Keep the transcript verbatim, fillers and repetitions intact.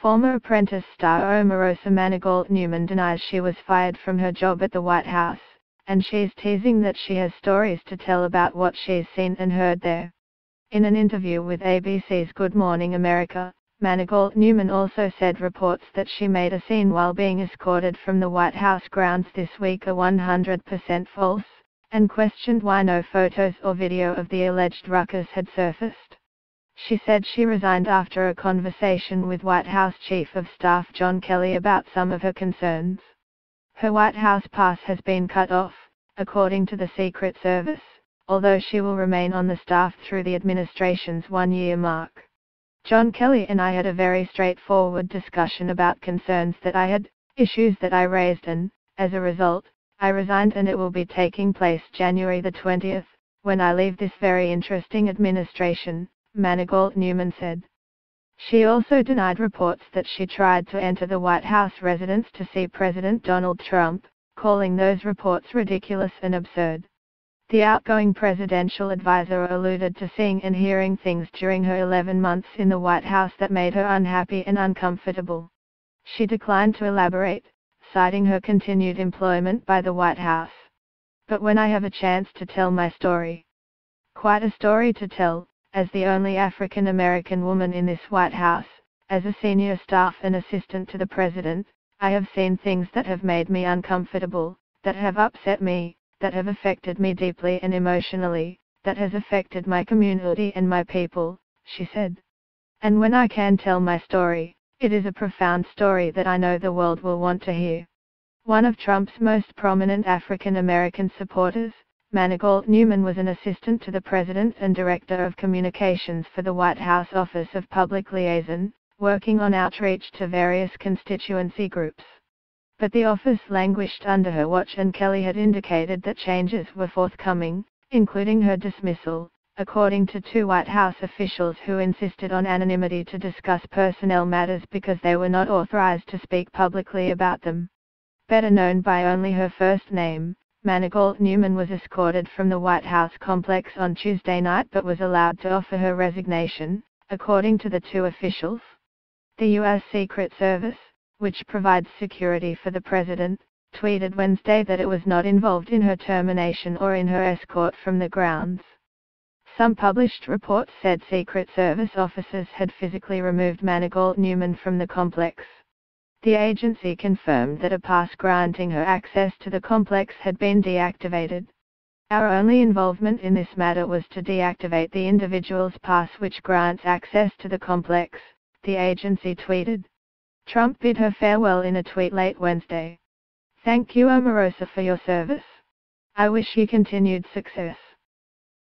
Former Apprentice star Omarosa Manigault Newman denies she was fired from her job at the White House, and she's teasing that she has stories to tell about what she's seen and heard there. In an interview with A B C's Good Morning America, Manigault Newman also said reports that she made a scene while being escorted from the White House grounds this week are one hundred percent false, and questioned why no photos or video of the alleged ruckus had surfaced. She said she resigned after a conversation with White House Chief of Staff John Kelly about some of her concerns. Her White House pass has been cut off, according to the Secret Service, although she will remain on the staff through the administration's one-year mark. John Kelly and I had a very straightforward discussion about concerns that I had, issues that I raised, and, as a result, I resigned, and it will be taking place January the twentieth, when I leave this very interesting administration, Manigault Newman said. She also denied reports that she tried to enter the White House residence to see President Donald Trump, calling those reports ridiculous and absurd. The outgoing presidential advisor alluded to seeing and hearing things during her eleven months in the White House that made her unhappy and uncomfortable. She declined to elaborate, citing her continued employment by the White House. But when I have a chance to tell my story, quite a story to tell, as the only African American woman in this White House, as a senior staff and assistant to the president, I have seen things that have made me uncomfortable, that have upset me, that have affected me deeply and emotionally, that has affected my community and my people, she said. And when I can tell my story, it is a profound story that I know the world will want to hear. One of Trump's most prominent African American supporters, Manigault Newman, was an assistant to the president and director of communications for the White House Office of Public Liaison, working on outreach to various constituency groups. But the office languished under her watch, and Kelly had indicated that changes were forthcoming, including her dismissal, according to two White House officials who insisted on anonymity to discuss personnel matters because they were not authorized to speak publicly about them. Better known by only her first name, Manigault Newman was escorted from the White House complex on Tuesday night but was allowed to offer her resignation, according to the two officials. The U S Secret Service, which provides security for the president, tweeted Wednesday that it was not involved in her termination or in her escort from the grounds. Some published reports said Secret Service officers had physically removed Manigault Newman from the complex. The agency confirmed that a pass granting her access to the complex had been deactivated. Our only involvement in this matter was to deactivate the individual's pass which grants access to the complex, the agency tweeted. Trump bid her farewell in a tweet late Wednesday. Thank you, Omarosa, for your service. I wish you continued success.